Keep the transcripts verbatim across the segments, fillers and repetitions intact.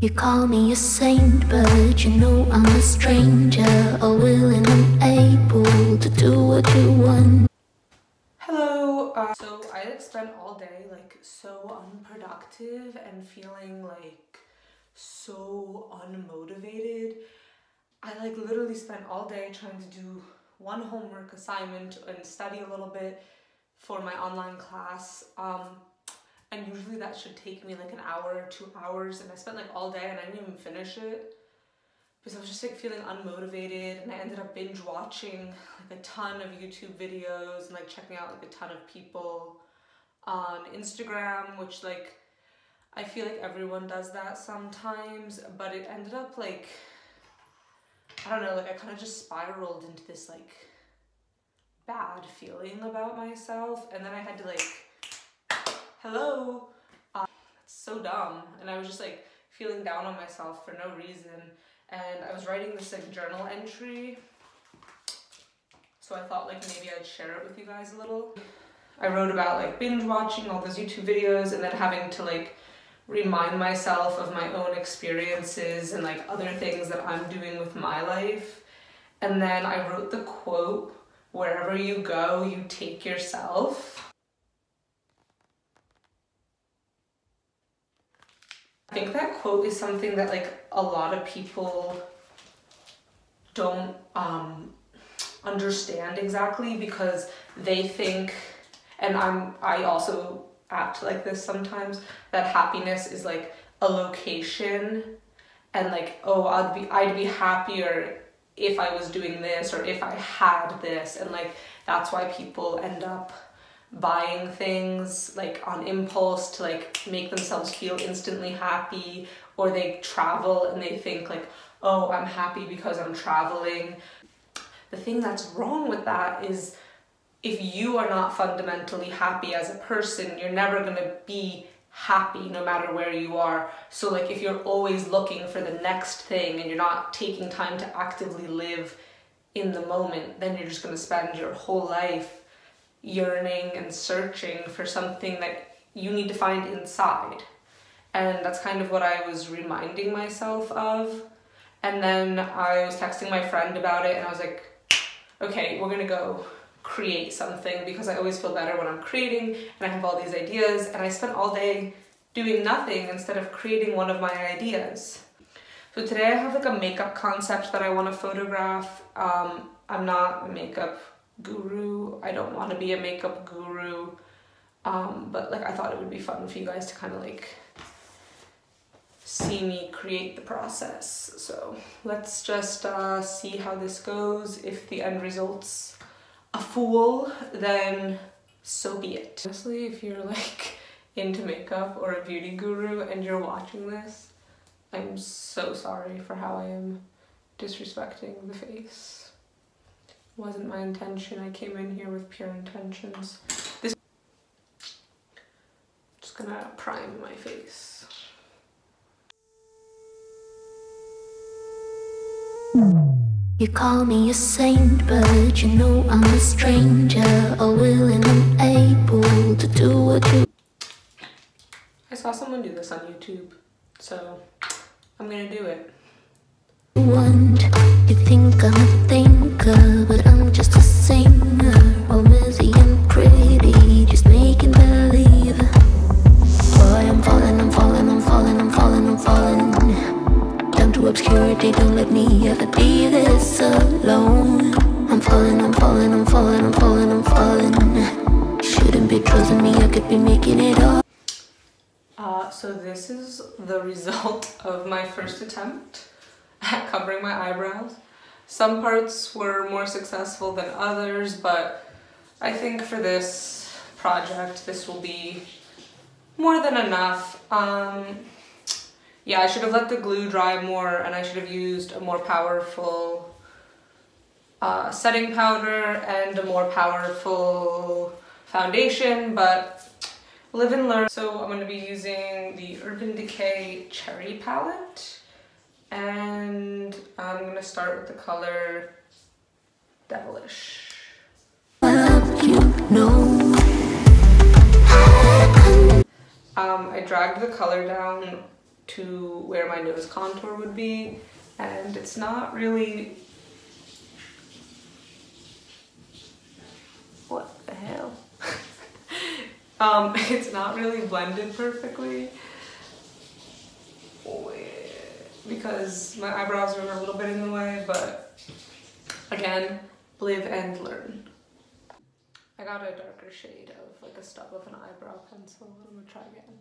You call me a saint, but you know I'm a stranger, all willing and able to do what you want. Hello! Uh, so I like spent all day like so unproductive and feeling like so unmotivated. I like literally spent all day trying to do one homework assignment and study a little bit for my online class. Um, And usually that should take me like an hour, two hours, and I spent like all day and I didn't even finish it because I was just like feeling unmotivated, and I ended up binge watching like a ton of YouTube videos and like checking out like a ton of people on Instagram, which like I feel like everyone does that sometimes, but it ended up like, I don't know, like I kind of just spiraled into this like bad feeling about myself, and then I had to like hello, um, that's so dumb. And I was just like feeling down on myself for no reason, and I was writing this like journal entry, so I thought like maybe I'd share it with you guys a little. I wrote about like binge watching all those YouTube videos and then having to like remind myself of my own experiences and like other things that I'm doing with my life. And then I wrote the quote, "Wherever you go, you take yourself." I think that quote is something that like a lot of people don't um, understand exactly, because they think, and I'm I also act like this sometimes, that happiness is like a location, and like, oh, I'd be I'd be happier if I was doing this or if I had this, and like that's why people end up buying things like on impulse to like make themselves feel instantly happy, or they travel and they think like, oh, I'm happy because I'm traveling. The thing that's wrong with that is if you are not fundamentally happy as a person, you're never gonna be happy no matter where you are. So like if you're always looking for the next thing and you're not taking time to actively live in the moment, then you're just gonna spend your whole life yearning and searching for something that you need to find inside. And that's kind of what I was reminding myself of. And then I was texting my friend about it, and I was like, okay, we're gonna go create something, because I always feel better when I'm creating and I have all these ideas, and I spent all day doing nothing instead of creating one of my ideas. So today I have like a makeup concept that I want to photograph. Um, I'm not a makeup guru. I don't want to be a makeup guru, um, but like I thought it would be fun for you guys to kind of like see me create the process. So let's just uh, see how this goes. If the end result's a fool, then so be it. Honestly, if you're like into makeup or a beauty guru and you're watching this, I'm so sorry for how I am disrespecting the face. Wasn't my intention. I came in here with pure intentions. This just gonna prime my face. You call me a saint, but you know I'm a stranger, all willing and able to do what you. I saw someone do this on YouTube, so I'm gonna do it. You want, you think I'm a thinker, but I'm just a singer, all busy and pretty, just making believe. Boy, I'm falling, I'm falling, I'm falling, I'm falling, I'm falling down to obscurity, don't let me ever be this alone. I'm falling, I'm falling, I'm falling, I'm falling, I'm falling. Shouldn't be trusting me, I could be making it all. Uh, so this is the result of my first attempt at covering my eyebrows. Some parts were more successful than others, but I think for this project this will be more than enough. Um, yeah, I should have let the glue dry more, and I should have used a more powerful uh, setting powder and a more powerful foundation, but live and learn. So I'm going to be using the Urban Decay Cherry palette, and I'm gonna start with the color Devilish. Um, I dragged the color down to where my nose contour would be, and it's not really... What the hell? um, it's not really blended perfectly because my eyebrows are a little bit in the way, but again, live and learn. I got a darker shade of like a stub of an eyebrow pencil. I'm gonna try again.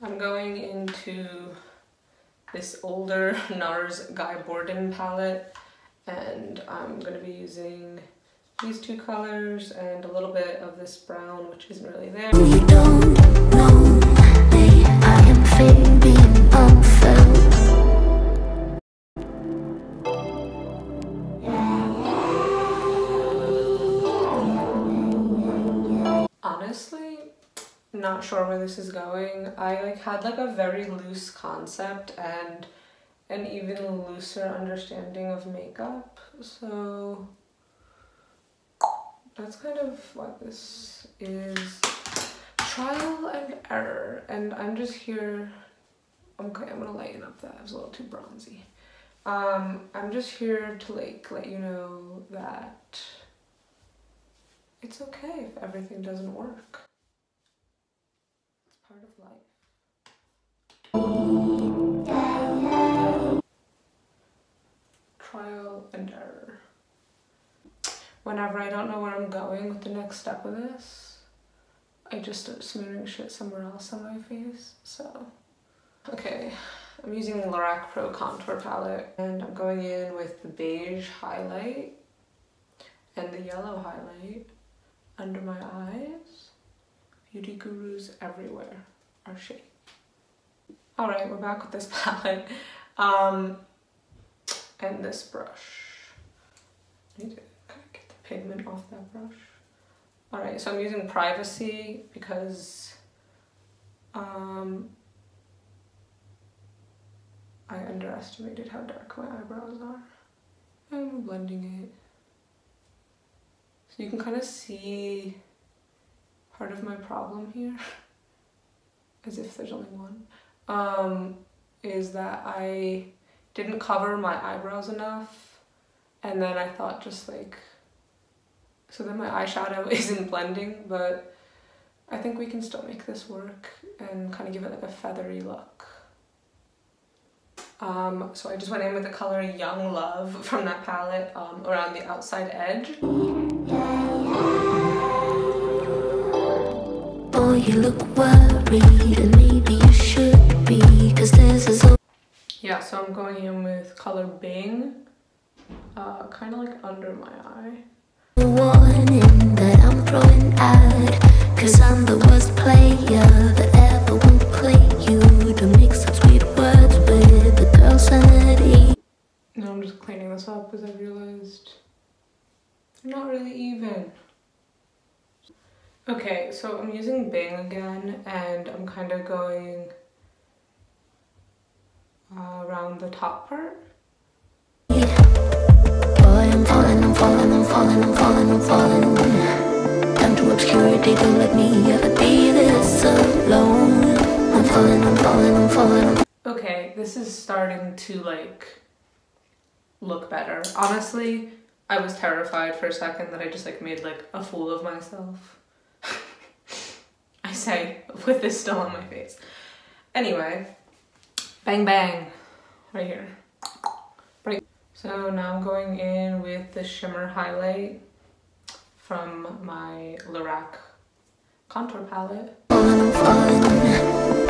I'm going into this older NARS Guy Borden palette, and I'm going to be using these two colors and a little bit of this brown, which isn't really there. You don't know me, I am feeling unfelt. Honestly, not sure where this is going. I like had like a very loose concept and an even looser understanding of makeup, so that's kind of what this is. Trial and error, and I'm just here. Okay, I'm gonna lighten up that. It was a little too bronzy. Um, I'm just here to like let you know that it's okay if everything doesn't work. It's part of life. Trial and error. Whenever I don't know where I'm going with the next step of this, I just start smearing shit somewhere else on my face, so. Okay, I'm using the Lorac Pro Contour palette, and I'm going in with the beige highlight and the yellow highlight under my eyes. Beauty gurus everywhere are shady. All right, we're back with this palette. Um, And this brush. I need to kind of get the pigment off that brush. Alright, so I'm using Privacy because um, I underestimated how dark my eyebrows are. I'm blending it. So you can kind of see part of my problem here, as if there's only one, um, is that I didn't cover my eyebrows enough, and then I thought just like, so then my eyeshadow isn't blending, but I think we can still make this work and kind of give it like a feathery look. Um, so I just went in with the color Young Love from that palette um, around the outside edge. Boy, you look worried, and maybe you should be, cause this is all. Yeah, so I'm going in with color Bing, uh, kind of like under my eye. Warning that I'm throwing out, cause I'm the worst player that ever will play you, to mix up sweet words with the girl's sanity. Now I'm just cleaning this up because I realized they're not really even. Okay, so I'm using Bing again, and I'm kind of going Uh, around the top part. Okay, this is starting to like look better. Honestly, I was terrified for a second that I just like made like a fool of myself. I say with this still on my face. Anyway. Bang bang, right here. Right. So now I'm going in with the shimmer highlight from my Lorac contour palette.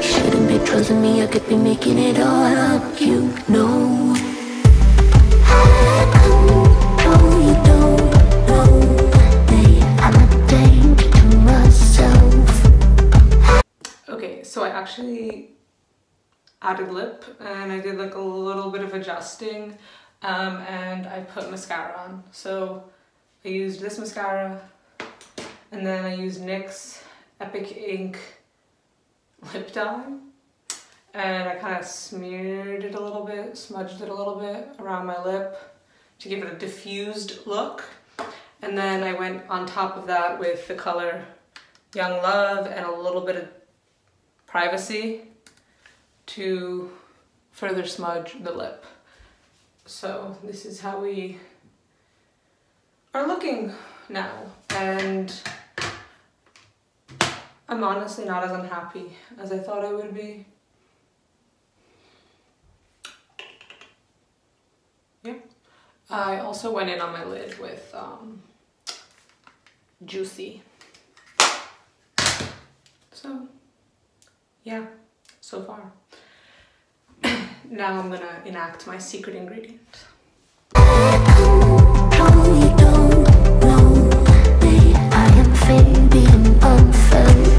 Shouldn't be trusting me, I could be making it all up, you know. Okay, so I actually added lip, and I did like a little bit of adjusting, um, and I put mascara on. So I used this mascara, and then I used NYX Epic Ink Lip Dye, and I kind of smeared it a little bit, smudged it a little bit around my lip to give it a diffused look. And then I went on top of that with the color Young Love and a little bit of Privacy to further smudge the lip. So this is how we are looking now, and I'm honestly not as unhappy as I thought I would be. Yeah. I also went in on my lid with um, Juicy. So yeah, so far. Now I'm gonna enact my secret ingredient. I am afraid being unfair.